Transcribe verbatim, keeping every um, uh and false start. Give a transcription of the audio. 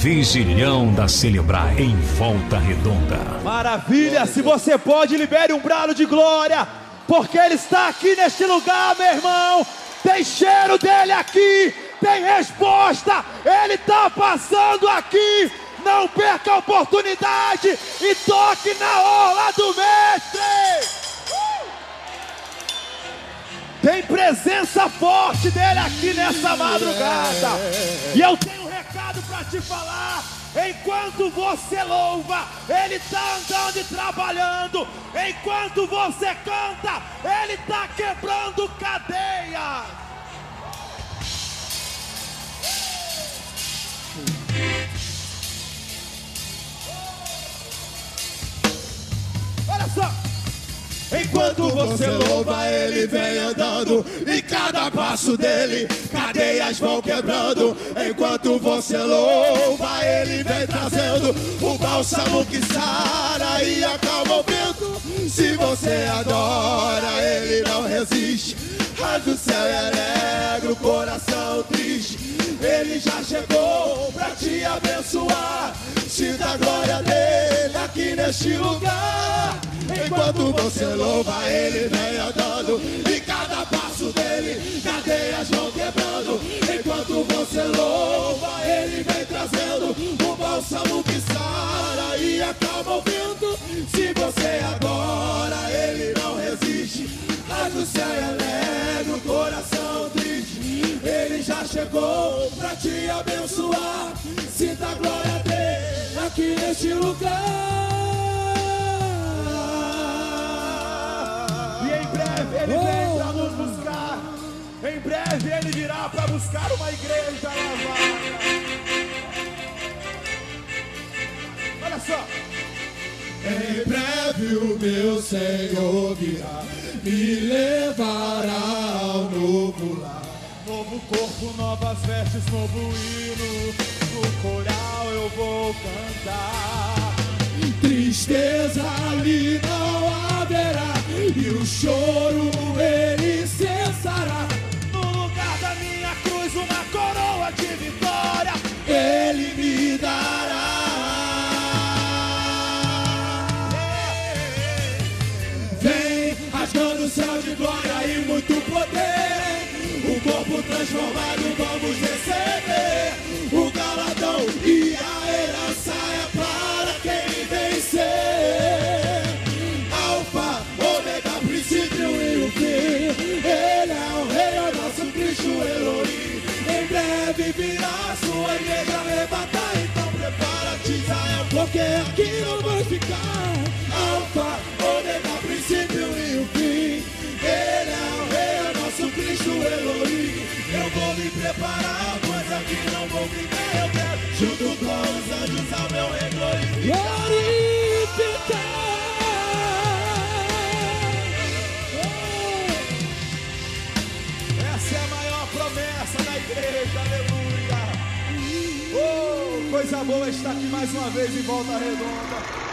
Vigilhão da Celebrar em Volta Redonda. Maravilha, se você pode, libere um brado de glória, porque ele está aqui neste lugar, meu irmão. Tem cheiro dele aqui, tem resposta, ele está passando aqui. Não perca a oportunidade e toque na orla do mestre. Uh! Tem presença forte dele aqui nessa madrugada. E eu tenho um recado para te falar. Enquanto você louva, ele está andando e trabalhando. Enquanto você canta, ele está quebrando cadeias. Enquanto você louva, ele vem andando, e cada passo dele cadeias vão quebrando. Enquanto você louva, ele vem trazendo o bálsamo que sara e acalma o vento. Se você adora, ele não resiste. Raios do céu e alegra o coração triste. Ele já chegou pra te abençoar. Se dá glória dele aqui neste lugar. Enquanto você louva, ele vem andando, e cada passo dele cadeias vão quebrando. Enquanto você louva, ele vem trazendo o bálsamo que sara e acalma o vento. Se você adora, ele não resiste. Mas o céu alegra o coração triste. Ele já chegou pra te abençoar. Sinta a glória dele aqui neste lugar. Ele vem pra nos buscar. Em breve ele virá pra buscar uma igreja lavada. Olha só. Em breve o meu Senhor virá, me levará ao novo lar. Novo corpo, novas vestes, novo hino. No coral eu vou cantar. Tristeza ali não haverá, e o choro ele cessará. No lugar da minha cruz, uma coroa de vitória ele me dará. Vem rasgando o céu de glória e muito poder. O corpo transformado vamos receber. O galardão e a herança é para quem vencer. Virá sua igreja arrebatar, então prepara-te, Israel, porque aqui não vai ficar. Alfa, ômega, princípio e o fim. Ele é o Rei, é o nosso Cristo, Elohim. Eu vou me preparar, pois aqui não vou ficar. Eu quero, junto com os anjos, ao meu rei glorificar. Coisa boa estar aqui mais uma vez em Volta Redonda.